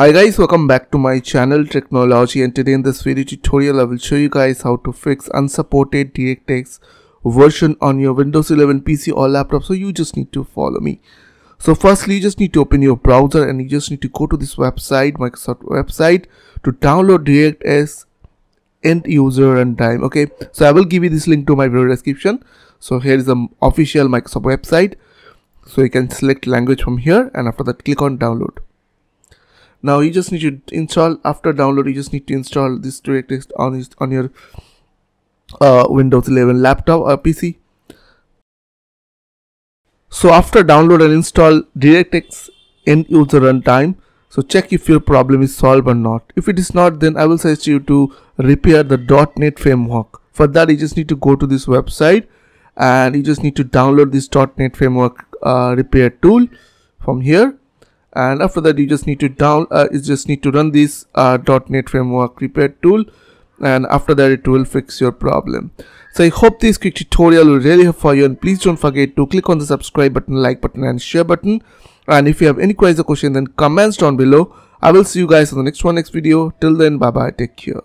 Hi guys, welcome back to my channel Technology, and today in this video tutorial I will show you guys how to fix unsupported DirectX version on your Windows 11 PC or laptop. So you just need to follow me. So firstly, you just need to open your browser and you just need to go to this website, Microsoft website, to download DirectX end user runtime. Okay, so I will give you this link to my video description. So here is the official Microsoft website. So you can select language from here and after that click on download. Now you just need to install, after download you just need to install this DirectX on your Windows 11 laptop or PC. So after download and install DirectX end user runtime, so check if your problem is solved or not. If it is not, then I will suggest you to repair the .NET framework. For that you just need to go to this website and you just need to download this .NET framework repair tool from here. And after that, you just need to run this .NET framework repair tool, and after that it will fix your problem. So I hope this quick tutorial will really help for you, and please don't forget to click on the subscribe button, like button and share button. And if you have any queries or question, then comments down below. I will see you guys on the next video. Till then, bye bye, take care.